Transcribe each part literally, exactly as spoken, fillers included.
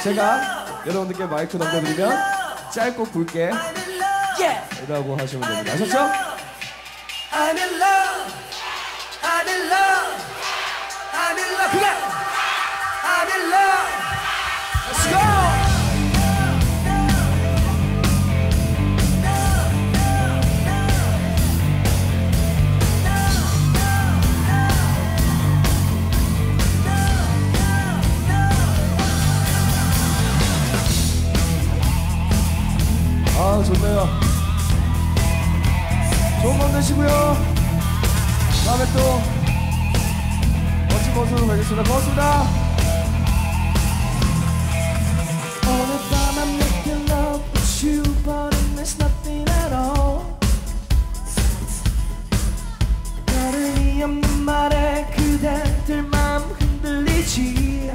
제가 여러분들께 마이크 넘겨드리면 짧고 굵게 이라고 하시면 됩니다. 아셨죠? I'm in love, I'm in love, I'm in love. 그래! I'm in love. Let's go! 아, 좋네요. 좋은 밤 되시고요. 다음에 또 멋진 모습으로 뵙겠습니다. 고맙습니다. All the time I'm making love with you, but it means nothing at all. 다름이 없는 말에 그대들 마음 흔들리지.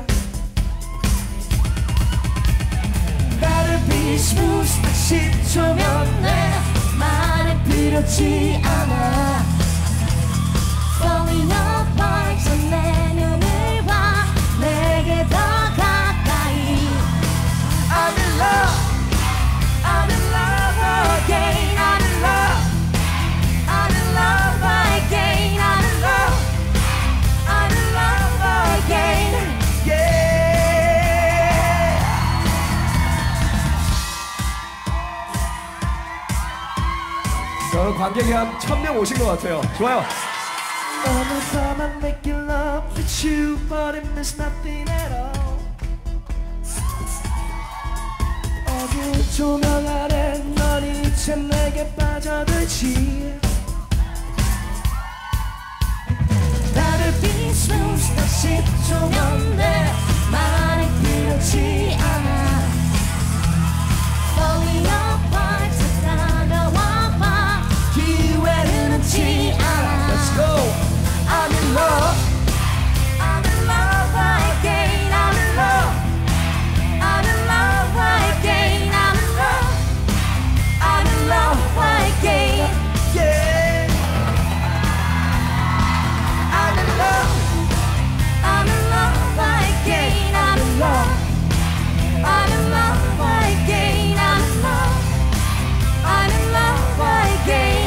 Better be smooth. 시초면 내 말이 필요치 않아. Falling apart. 저 내 눈을 봐. 내게 더 가까이. I'm in love. I'm in love again. I'm in love. I'm in love again. I'm in love. I'm in love again. 오늘 관객이 한 천 명 오신 것 같아요. 좋아요. All the time I'm making love with you, but it means nothing at all. 어두운 조명 아래 넌 이제 내게 빠져들지. 나를 비추는 다시 조명 내 말이 필요치 않아. Falling apart. Let's go. I'm in love. I'm in love again. I'm in love. I'm in love again. I'm in love. I'm in love again. Yeah. I'm in love. I'm in love again. I'm in love. I'm in love again. I'm in love. I'm in love again.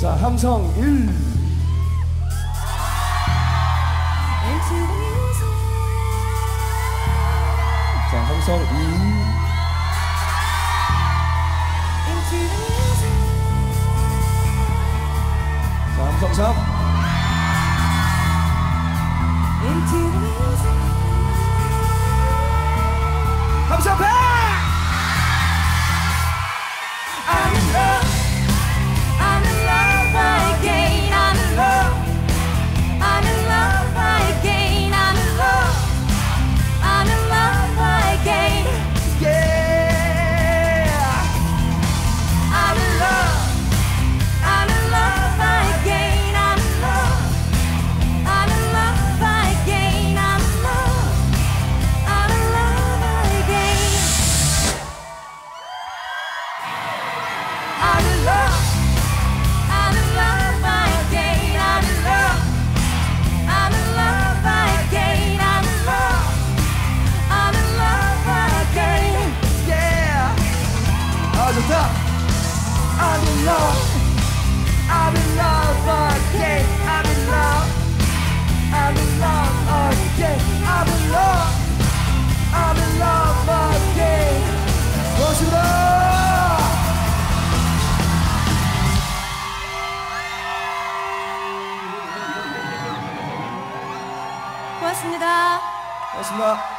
자, 함성 일. 자, 함성 이. 자, 함성 삼. 함성 팔. I'm in love. I'm in love again. I'm in love. I'm in love again. I'm in love. I'm in love again. Yeah. I'm in love. I'm in love again. I'm in love. I'm in love again. I'm in love. I'm in love again. I'm in love. I'm in love again. I'm in love. I'm in love again. I'm in love. I'm in love again. Yeah. How's it up? I'm in love. I'm in love again. I'm in love. I'm in love again. I'm in love. I'm in love again. What's it up? 고맙습니다. 고맙습니다.